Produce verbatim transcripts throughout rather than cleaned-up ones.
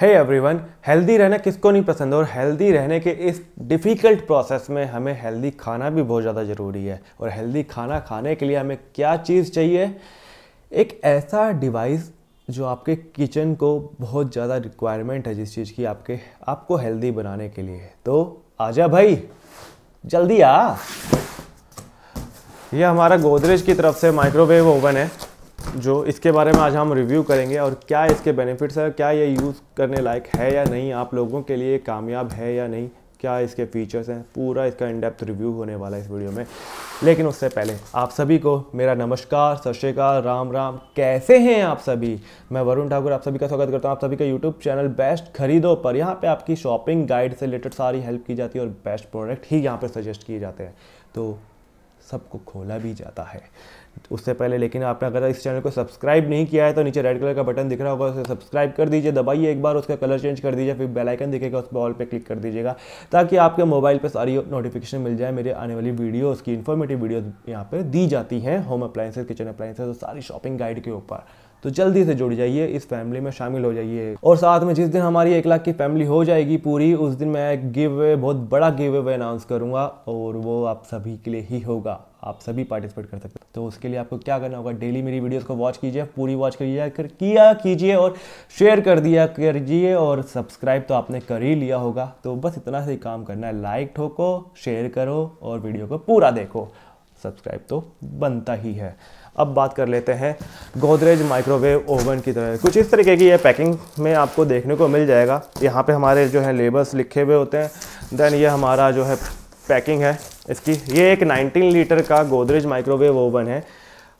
Hey everyone, healthy रहना किसको नहीं पसंद। और हेल्दी रहने के इस डिफ़िकल्ट प्रोसेस में हमें हेल्दी खाना भी बहुत ज़्यादा ज़रूरी है। और हेल्दी खाना खाने के लिए हमें क्या चीज़ चाहिए? एक ऐसा डिवाइस जो आपके किचन को बहुत ज़्यादा रिक्वायरमेंट है, जिस चीज़ की आपके आपको हेल्दी बनाने के लिए। तो आजा भाई, जल्दी आ। यह हमारा गोदरेज की तरफ से माइक्रोवेव ओवन है, जो इसके बारे में आज हम रिव्यू करेंगे और क्या इसके बेनिफिट्स हैं, क्या ये यूज़ करने लायक है या नहीं, आप लोगों के लिए कामयाब है या नहीं, क्या इसके फीचर्स हैं, पूरा इसका इन डेप्थ रिव्यू होने वाला है इस वीडियो में। लेकिन उससे पहले आप सभी को मेरा नमस्कार, सत श्री अकाल, राम राम। कैसे हैं आप सभी? मैं वरुण ठाकुर आप सभी का स्वागत करता हूं आप सभी का यूट्यूब चैनल बेस्ट खरीदो पर। यहाँ पे आपकी शॉपिंग गाइड से रिलेटेड सारी हेल्प की जाती है और बेस्ट प्रोडक्ट ही यहाँ पर सजेस्ट किए जाते हैं, तो सबको खोला भी जाता है। उससे पहले लेकिन आपने अगर इस चैनल को सब्सक्राइब नहीं किया है तो नीचे रेड कलर का बटन दिख रहा होगा, उसे सब्सक्राइब कर दीजिए, दबाइए एक बार, उसका कलर चेंज कर दीजिए, फिर बेल आइकन दिखेगा, उस पर ऑल पे क्लिक कर दीजिएगा ताकि आपके मोबाइल पे सारी नोटिफिकेशन मिल जाए। मेरे आने वाली वीडियोज़ की इन्फॉर्मेटिव वीडियोज़ यहाँ पर दी जाती हैं, होम अप्लाइंसेज, किचन अप्लाइंसेज और सारी शॉपिंग गाइड के ऊपर। तो जल्दी से जुड़ जाइए, इस फैमिली में शामिल हो जाइए। और साथ में जिस दिन हमारी एक लाख की फैमिली हो जाएगी पूरी, उस दिन मैं एक गिव अवे, बहुत बड़ा गिव अवे अनाउंस करूँगा और वो आप सभी के लिए ही होगा, आप सभी पार्टिसिपेट कर सकते हैं। तो उसके लिए आपको क्या करना होगा, डेली मेरी वीडियोस को वॉच कीजिए, पूरी वॉच करिए कर किया कीजिए और शेयर कर दिया कीजिए। और सब्सक्राइब तो आपने कर ही लिया होगा, तो बस इतना से ही काम करना है, लाइक ठोको, शेयर करो और वीडियो को पूरा देखो, सब्सक्राइब तो बनता ही है। अब बात कर लेते हैं गोदरेज माइक्रोवेव ओवन की तरह। कुछ इस तरीके की ये पैकिंग में आपको देखने को मिल जाएगा। यहाँ पे हमारे जो है लेबल्स लिखे हुए होते हैं। देन ये हमारा जो है पैकिंग है इसकी। ये एक उन्नीस लीटर का गोदरेज माइक्रोवेव ओवन है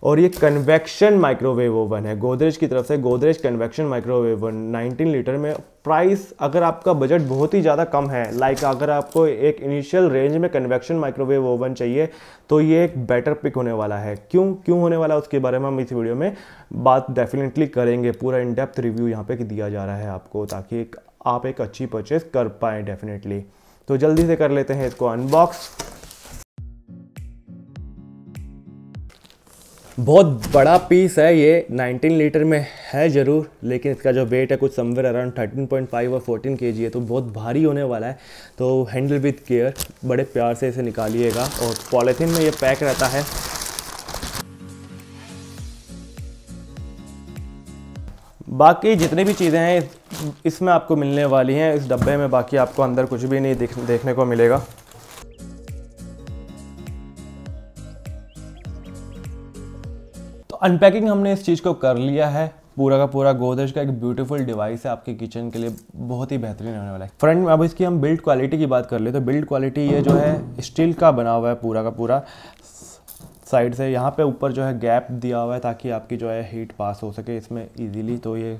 और ये कन्वेक्शन माइक्रोवेव ओवन है गोदरेज की तरफ से। गोदरेज कन्वेक्शन माइक्रोवेव ओवन उन्नीस लीटर में। प्राइस अगर आपका बजट बहुत ही ज़्यादा कम है, लाइक अगर आपको एक इनिशियल रेंज में कन्वेक्शन माइक्रोवेव ओवन चाहिए तो ये एक बेटर पिक होने वाला है। क्यों क्यों होने वाला है उसके बारे में हम इस वीडियो में बात डेफिनेटली करेंगे। पूरा इन डेप्थ रिव्यू यहाँ पे दिया जा रहा है आपको, ताकि एक, आप एक अच्छी परचेज कर पाएँ डेफिनेटली। तो जल्दी से कर लेते हैं इसको अनबॉक्स। बहुत बड़ा पीस है ये, उन्नीस लीटर में है ज़रूर, लेकिन इसका जो वेट है कुछ somewhere around thirteen point five और फोर्टीन केजी है, तो बहुत भारी होने वाला है। तो हैंडल विद केयर, बड़े प्यार से इसे निकालिएगा। और पॉलीथीन में ये पैक रहता है। बाकी जितनी भी चीज़ें हैं इसमें आपको मिलने वाली हैं इस डब्बे में, बाकी आपको अंदर कुछ भी नहीं देख, देखने को मिलेगा। अनपैकिंग हमने इस चीज़ को कर लिया है। पूरा का पूरा गोदरेज का एक ब्यूटीफुल डिवाइस है, आपके किचन के लिए बहुत ही बेहतरीन होने वाला है। फ्रेंड, में अब इसकी हम बिल्ड क्वालिटी की बात कर ले तो बिल्ड क्वालिटी ये जो है स्टील का बना हुआ है पूरा का पूरा। साइड से यहाँ पे ऊपर जो है गैप दिया हुआ है ताकि आपकी जो है हीट पास हो सके इसमें इजीली, तो ये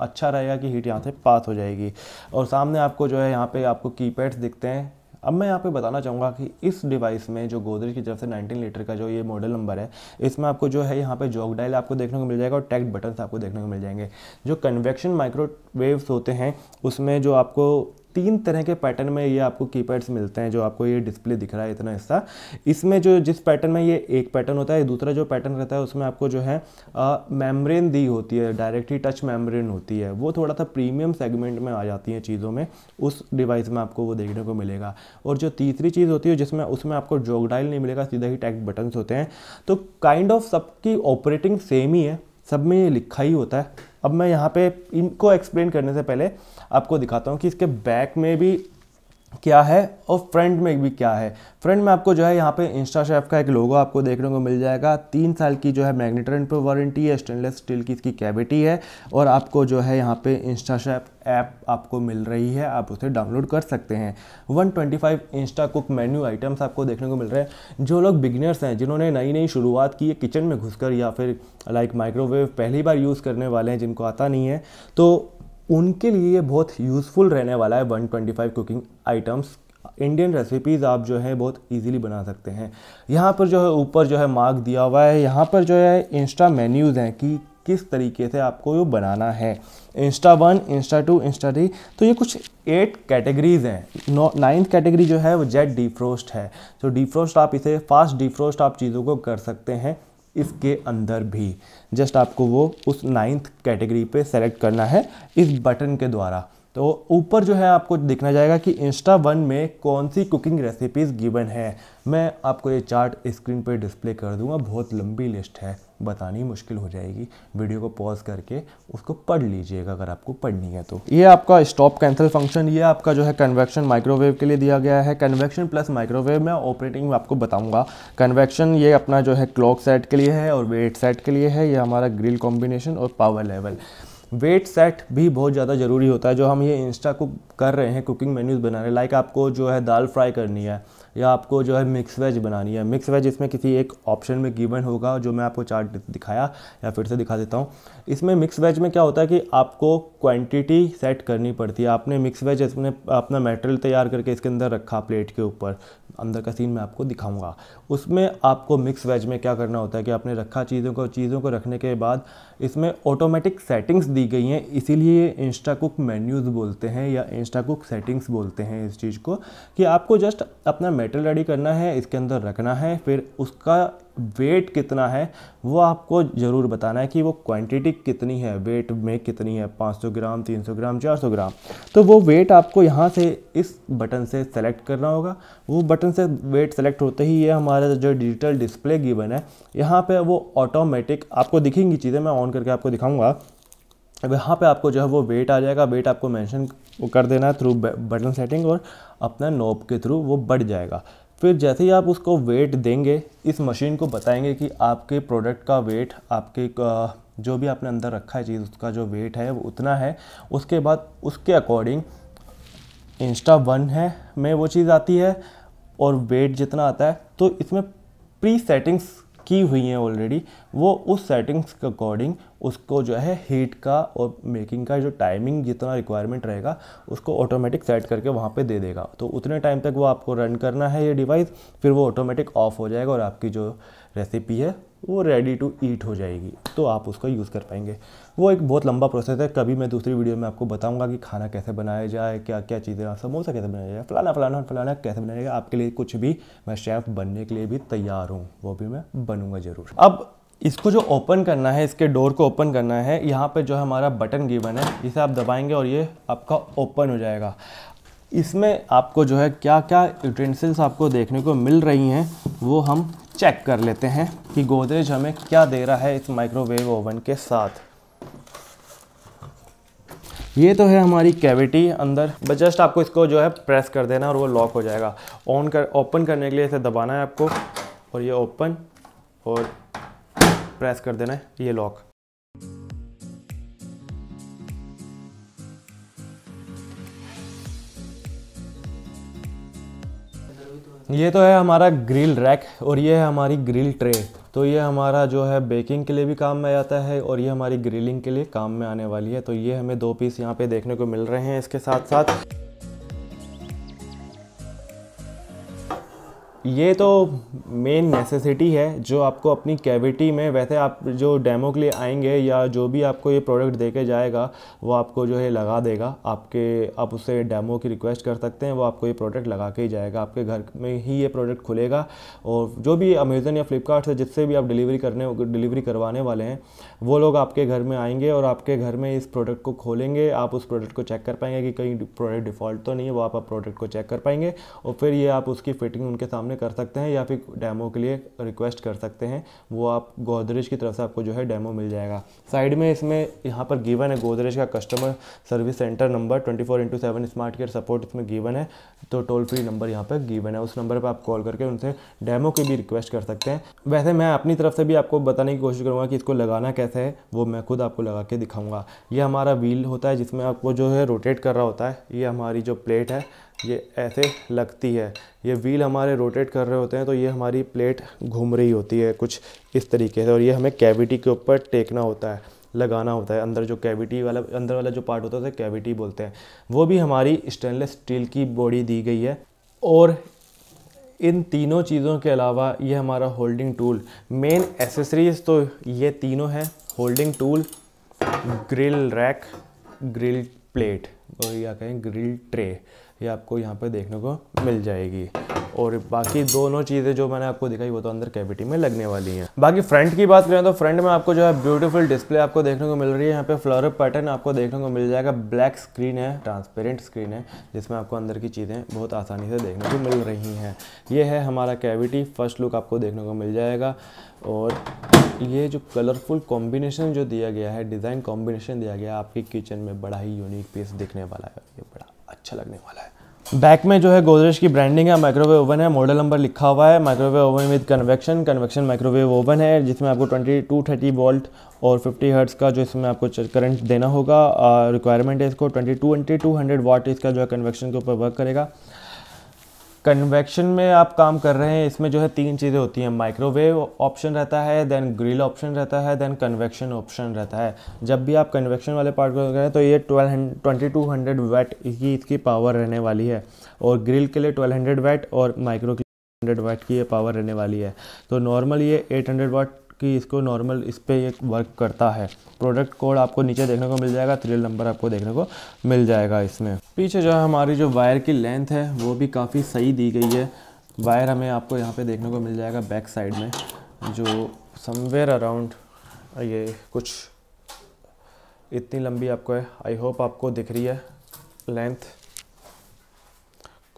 अच्छा रहेगा कि हीट यहाँ से पास हो जाएगी। और सामने आपको जो है यहाँ पर आपको कीपैड्स दिखते हैं। अब मैं यहाँ पे बताना चाहूँगा कि इस डिवाइस में जो गोदरेज की तरफ से उन्नीस लीटर का जो ये मॉडल नंबर है, इसमें आपको जो है यहाँ पे जॉग डायल आपको देखने को मिल जाएगा और टैक्ट बटन्स आपको देखने को मिल जाएंगे। जो कन्वेक्शन माइक्रोवेव्स होते हैं उसमें जो आपको तीन तरह के पैटर्न में ये आपको कीपैड्स मिलते हैं। जो आपको ये डिस्प्ले दिख रहा है इतना हिस्सा, इसमें जो जिस पैटर्न में ये एक पैटर्न होता है, दूसरा जो पैटर्न रहता है उसमें आपको जो है मेम्ब्रेन दी होती है, डायरेक्टली टच मेम्ब्रेन होती है। वो थोड़ा सा प्रीमियम सेगमेंट में आ जाती है चीज़ों में, उस डिवाइस में आपको वो देखने को मिलेगा। और जो तीसरी चीज़ होती है जिसमें उसमें आपको जॉग डायल नहीं मिलेगा, सीधा ही टैक्ट बटन्स होते हैं। तो काइंड ऑफ सबकी ऑपरेटिंग सेम ही है, सब में ये लिखा ही होता है। अब मैं यहाँ पे इनको एक्सप्लेन करने से पहले आपको दिखाता हूँ कि इसके बैक में भी क्या है और फ्रंट में भी क्या है। फ्रंट में आपको जो है यहाँ पे इंस्टाशेफ का एक लोगो आपको देखने को मिल जाएगा। तीन साल की जो है मैग्नेट्रॉन पे वारंटी है, स्टेनलेस स्टील की इसकी कैविटी है। और आपको जो है यहाँ पे इंस्टाशेफ ऐप आपको मिल रही है, आप उसे डाउनलोड कर सकते हैं। One twenty five Insta cook menu items आपको देखने को मिल रहे हैं। जो लोग बिगिनर्स हैं, जिन्होंने नई नई शुरुआत की है किचन में घुसकर, या फिर लाइक माइक्रोवेव पहली बार यूज़ करने वाले हैं, जिनको आता नहीं है, तो उनके लिए ये बहुत यूज़फुल रहने वाला है। One twenty five cooking items, Indian recipes आप जो है बहुत इजीली बना सकते हैं। यहाँ पर जो है ऊपर जो है मार्क दिया हुआ है, यहाँ पर जो है इंस्टा मेन्यूज़ हैं कि किस तरीके से आपको ये बनाना है। Insta one, Insta two, Insta three, तो ये कुछ एट कैटेगरीज हैं। नौ नाइन्थ कैटेगरी जो है वो जेट डीफ्रोस्ट है। तो डीफ्रोस्ट आप इसे फास्ट डीफ्रोस्ट आप चीज़ों को कर सकते हैं। इसके अंदर भी जस्ट आपको वो उस नाइन्थ कैटेगरी पे सेलेक्ट करना है इस बटन के द्वारा। तो ऊपर जो है आपको दिखना जाएगा कि इंस्टा वन में कौन सी कुकिंग रेसिपीज़ गिवन है। मैं आपको ये चार्ट स्क्रीन पे डिस्प्ले कर दूंगा, बहुत लंबी लिस्ट है, बतानी मुश्किल हो जाएगी। वीडियो को पॉज करके उसको पढ़ लीजिएगा अगर आपको पढ़नी है तो। ये आपका स्टॉप कैंसिल फंक्शन, ये आपका जो है कन्वेक्शन माइक्रोवेव के लिए दिया गया है। कन्वेक्शन प्लस माइक्रोवेव में ऑपरेटिंग आपको बताऊँगा। कन्वेक्शन ये अपना जो है क्लॉक सेट के लिए है और वेट सेट के लिए है। ये हमारा ग्रिल कॉम्बिनेशन और पावर लेवल। वेट सेट भी बहुत ज़्यादा ज़रूरी होता है जो हम ये इंस्टा को कर रहे हैं कुकिंग मेन्यूज़ बना रहे हैं। लाइक आपको जो है दाल फ्राई करनी है या आपको जो है मिक्स वेज बनानी है। मिक्स वेज इसमें किसी एक ऑप्शन में गिवन होगा जो मैं आपको चार्ट दिखाया या फिर से दिखा देता हूँ। इसमें मिक्स वेज में क्या होता है कि आपको क्वांटिटी सेट करनी पड़ती है। आपने मिक्स वेज इसमें अपना मटेरियल तैयार करके इसके अंदर रखा प्लेट के ऊपर, अंदर का सीन मैं आपको दिखाऊँगा। उसमें आपको मिक्स वेज में क्या करना होता है कि आपने रखा चीज़ों को, चीज़ों को रखने के बाद इसमें ऑटोमेटिक सेटिंग्स दी गई हैं, इसीलिए इंस्टा कुक मेन्यूज़ बोलते हैं या इंस्टा कुक सेटिंग्स बोलते हैं इस चीज़ को। कि आपको जस्ट अपना मेटल रेडी करना है, इसके अंदर रखना है, फिर उसका वेट कितना है वो आपको ज़रूर बताना है कि वो क्वांटिटी कितनी है, वेट में कितनी है, पाँच सौ ग्राम, तीन सौ ग्राम, चार सौ ग्राम। तो वो वेट आपको यहाँ से इस बटन से सेलेक्ट करना होगा। वो बटन से वेट सेलेक्ट होते ही ये हमारा जो डिजिटल डिस्प्ले गिवन है यहाँ पे वो ऑटोमेटिक आपको दिखेंगी चीज़ें। मैं ऑन करके आपको दिखाऊँगा। यहाँ पे आपको जो है वो वेट आ जाएगा। वेट आपको मेंशन कर देना है थ्रू बटन सेटिंग और अपना नॉब के थ्रू वो बढ़ जाएगा। फिर जैसे ही आप उसको वेट देंगे, इस मशीन को बताएंगे कि आपके प्रोडक्ट का वेट, आपके जो भी आपने अंदर रखा है चीज़ उसका जो वेट है वो उतना है। उसके बाद उसके अकॉर्डिंग इंस्टा वन है में वो चीज़ आती है और वेट जितना आता है तो इसमें प्री सेटिंग्स की हुई हैं ऑलरेडी। वो उस सेटिंग्स के अकॉर्डिंग उसको जो है हीट का और मेकिंग का जो टाइमिंग जितना रिक्वायरमेंट रहेगा उसको ऑटोमेटिक सेट करके वहाँ पे दे देगा। तो उतने टाइम तक वो आपको रन करना है ये डिवाइस, फिर वो ऑटोमेटिक ऑफ हो जाएगा और आपकी जो रेसिपी है वो रेडी टू ईट हो जाएगी। तो आप उसका यूज़ कर पाएंगे। वो एक बहुत लंबा प्रोसेस है, कभी मैं दूसरी वीडियो में आपको बताऊंगा कि खाना कैसे बनाया जाए, क्या क्या चीज़ें, समोसा कैसे बनाया जाए, फलाना फलाना फलाना कैसे बनाया जाए। आपके लिए कुछ भी मैं शेफ़ बनने के लिए भी तैयार हूँ, वो भी मैं बनूँगा ज़रूर। अब इसको जो ओपन करना है, इसके डोर को ओपन करना है। यहाँ पर जो हमारा बटन गिवन है जिसे आप दबाएँगे और ये आपका ओपन हो जाएगा। इसमें आपको जो है क्या क्या यूटेंसिल्स आपको देखने को मिल रही हैं वो हम चेक कर लेते हैं कि गोदरेज हमें क्या दे रहा है इस माइक्रोवेव ओवन के साथ। ये तो है हमारी कैविटी अंदर। बस जस्ट आपको इसको जो है प्रेस कर देना और वो लॉक हो जाएगा। ऑन कर ओपन करने के लिए इसे दबाना है आपको और ये ओपन और प्रेस कर देना है, ये लॉक। ये तो है हमारा ग्रिल रैक और ये है हमारी ग्रिल ट्रे। तो ये हमारा जो है बेकिंग के लिए भी काम में आता है और ये हमारी ग्रिलिंग के लिए काम में आने वाली है। तो ये हमें दो पीस यहाँ पे देखने को मिल रहे हैं। इसके साथ साथ ये तो मेन नेसेसिटी है जो आपको अपनी कैविटी में, वैसे आप जो डेमो के लिए आएंगे या जो भी आपको ये प्रोडक्ट देके जाएगा वो आपको जो है लगा देगा। आपके आप उससे डेमो की रिक्वेस्ट कर सकते हैं, वो आपको ये प्रोडक्ट लगा के ही जाएगा। आपके घर में ही ये प्रोडक्ट खुलेगा और जो भी अमेज़न या फ्लिपकार्ट से जिससे भी आप डिलीवरी करने डिलीवरी करवाने वाले हैं वो लोग आपके घर में आएंगे और आपके घर में इस प्रोडक्ट को खोलेंगे। आप उस प्रोडक्ट को चेक कर पाएंगे कि कहीं प्रोडक्ट डिफ़ॉल्ट तो नहीं है, वो आप प्रोडक्ट को चेक कर पाएंगे और फिर ये आप उसकी फिटिंग उनके सामने कर सकते हैं या फिर डेमो के लिए रिक्वेस्ट कर सकते हैं। वो आप गोदरेज की तरफ से आपको जो है डेमो मिल जाएगा। साइड में इसमें यहाँ पर गिवन है गोदरेज का customer service centre number twenty four into seven, smart care support इसमें गिवन है। तो टोल फ्री नंबर यहाँ पर गिवन है, उस नंबर पर आप कॉल करके उनसे डेमो की भी रिक्वेस्ट कर सकते हैं। वैसे मैं अपनी तरफ से भी आपको बताने की कोशिश करूँगा कि इसको लगाना कैसे है, वो मैं खुद आपको लगा के दिखाऊँगा। ये हमारा व्हील होता है जिसमें आपको जो है रोटेट कर रहा होता है। ये हमारी जो प्लेट है ये ऐसे लगती है, ये व्हील हमारे रोटेट कर रहे होते हैं तो ये हमारी प्लेट घूम रही होती है कुछ इस तरीके से। और ये हमें कैविटी के ऊपर टेकना होता है, लगाना होता है। अंदर जो कैविटी वाला अंदर वाला जो पार्ट होता है उसे कैविटी बोलते हैं। वो भी हमारी स्टेनलेस स्टील की बॉडी दी गई है। और इन तीनों चीज़ों के अलावा ये हमारा होल्डिंग टूल, मेन एसेसरीज़ तो ये तीनों हैं, holding tool, grill rack, grill plate और या कहें ग्रिल ट्रे। ये आपको यहाँ पर देखने को मिल जाएगी। और बाकी दोनों चीज़ें जो मैंने आपको दिखाई वो तो अंदर कैविटी में लगने वाली हैं। बाकी फ्रंट की बात करें तो फ्रंट में आपको जो है ब्यूटीफुल डिस्प्ले आपको देखने को मिल रही है। यहाँ पे फ्लोरल पैटर्न आपको देखने को मिल जाएगा। ब्लैक स्क्रीन है, ट्रांसपेरेंट स्क्रीन है, जिसमें आपको अंदर की चीज़ें बहुत आसानी से देखने को मिल रही हैं। ये है हमारा कैविटी, फर्स्ट लुक आपको देखने को मिल जाएगा। और ये जो कलरफुल कॉम्बिनेशन जो दिया गया है, डिज़ाइन कॉम्बिनेशन दिया गया है, आपकी किचन में बड़ा ही यूनिक पीस दिखने वाला है, ये बड़ा अच्छा लगने वाला है। बैक में जो है गोदरेज की ब्रांडिंग है, माइक्रोवेव ओवन है, मॉडल नंबर लिखा हुआ है, microwave oven with convection convection microwave oven है, जिसमें आपको बाईस सौ तीस वोल्ट और पचास हर्ट्ज़ का जो इसमें आपको करंट देना होगा। रिक्वायरमेंट है इसको बाईस हज़ार दो सौ वाट इसका जो है कन्वेक्शन के ऊपर वर्क करेगा। कन्वेक्शन में आप काम कर रहे हैं, इसमें जो है तीन चीज़ें होती हैं, माइक्रोवेव ऑप्शन रहता है, देन ग्रिल ऑप्शन रहता है, देन कन्वेक्शन ऑप्शन रहता है। जब भी आप कन्वेक्शन वाले पार्ट को करें तो ये बाईस सौ वाट की इसकी पावर रहने वाली है, और ग्रिल के लिए बारह सौ वाट और माइक्रो के लिए हंड्रेड वाट की ये पावर रहने वाली है। तो नॉर्मल ये आठ सौ वाट की इसको नॉर्मल इस पर ये वर्क करता है। प्रोडक्ट कोड आपको नीचे देखने को मिल जाएगा, सीरियल नंबर आपको देखने को मिल जाएगा। इसमें पीछे जो है हमारी जो वायर की लेंथ है वो भी काफ़ी सही दी गई है। वायर हमें आपको यहाँ पे देखने को मिल जाएगा बैक साइड में, जो समवेयर अराउंड ये कुछ इतनी लंबी आपको है, आई होप आपको दिख रही है लेंथ,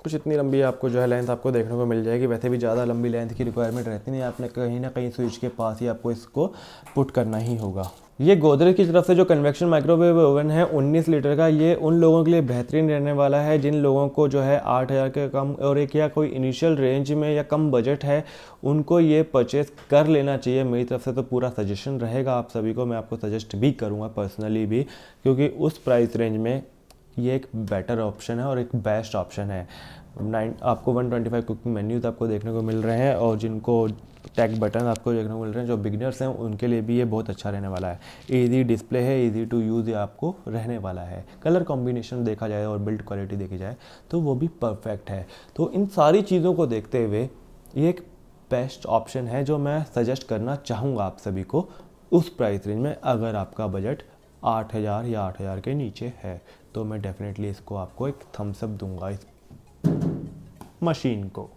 कुछ इतनी लंबी आपको जो है लेंथ आपको देखने को मिल जाएगी। वैसे भी ज़्यादा लंबी लेंथ की रिक्वायरमेंट रहती नहीं, आपने कहीं ना कहीं स्विच के पास ही आपको इसको पुट करना ही होगा। ये गोदरेज की तरफ से जो कन्वेक्शन माइक्रोवेव ओवन है उन्नीस लीटर का, ये उन लोगों के लिए बेहतरीन रहने वाला है जिन लोगों को जो है आठ हज़ार के कम और एक या कोई इनिशियल रेंज में या कम बजट है, उनको ये परचेस कर लेना चाहिए। मेरी तरफ से तो पूरा सजेशन रहेगा आप सभी को, मैं आपको सजेस्ट भी करूँगा पर्सनली भी, क्योंकि उस प्राइस रेंज में ये एक बेटर ऑप्शन है और एक बेस्ट ऑप्शन है। नाइन आपको एक सौ पच्चीस कुकिंग मेन्यूज़ आपको देखने को मिल रहे हैं, और जिनको टैग बटन आपको देखने को मिल रहे हैं, जो बिगिनर्स हैं उनके लिए भी ये बहुत अच्छा रहने वाला है। इजी डिस्प्ले है, इजी टू यूज़ ये आपको रहने वाला है। कलर कॉम्बिनेशन देखा जाए और बिल्ड क्वालिटी देखी जाए तो वो भी परफेक्ट है। तो इन सारी चीज़ों को देखते हुए ये एक बेस्ट ऑप्शन है जो मैं सजेस्ट करना चाहूँगा आप सभी को उस प्राइस रेंज में। अगर आपका बजट आठ हज़ार या आठ हज़ार के नीचे है तो मैं डेफिनेटली इसको आपको एक थम्स अप दूंगा, इस मशीन को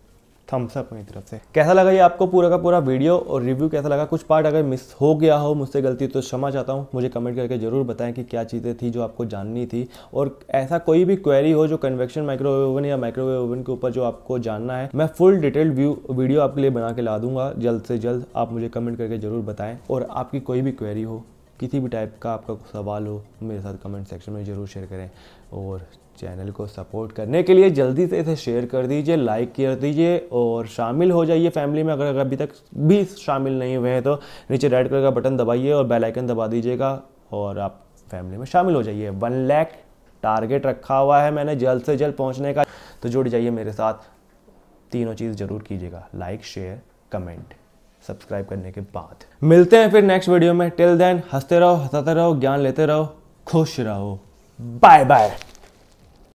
थम्स अप मेरी तरफ से। कैसा लगा ये आपको पूरा का पूरा वीडियो और रिव्यू कैसा लगा? कुछ पार्ट अगर मिस हो गया हो मुझसे गलती तो क्षमा चाहता हूँ। मुझे कमेंट करके जरूर बताएं कि क्या चीज़ें थी जो आपको जाननी थी, और ऐसा कोई भी क्वेरी हो जो कन्वेक्शन माइक्रोवेव ओवन या माइक्रोवेव ओवन के ऊपर जो आपको जानना है, मैं फुल डिटेल व्यू वीडियो आपके लिए बना के ला दूंगा जल्द से जल्द। आप मुझे कमेंट करके जरूर बताएं, और आपकी कोई भी क्वेरी हो, किसी भी टाइप का आपका कोई सवाल हो, मेरे साथ कमेंट सेक्शन में ज़रूर शेयर करें। और चैनल को सपोर्ट करने के लिए जल्दी से इसे शेयर कर दीजिए, लाइक कर दीजिए, और शामिल हो जाइए फैमिली में। अगर अभी तक भी शामिल नहीं हुए हैं तो नीचे रेड कलर का बटन दबाइए और बेल आइकन दबा दीजिएगा, और आप फैमिली में शामिल हो जाइए। वन लाख टारगेट रखा हुआ है मैंने जल्द से जल्द पहुँचने का, तो जुड़ जाइए मेरे साथ। तीनों चीज़ ज़रूर कीजिएगा, लाइक, शेयर, कमेंट, सब्सक्राइब करने के बाद। मिलते हैं फिर नेक्स्ट वीडियो में। टिल देन हंसते रहो, हंसाते रहो, ज्ञान लेते रहो, खुश रहो। Bye bye.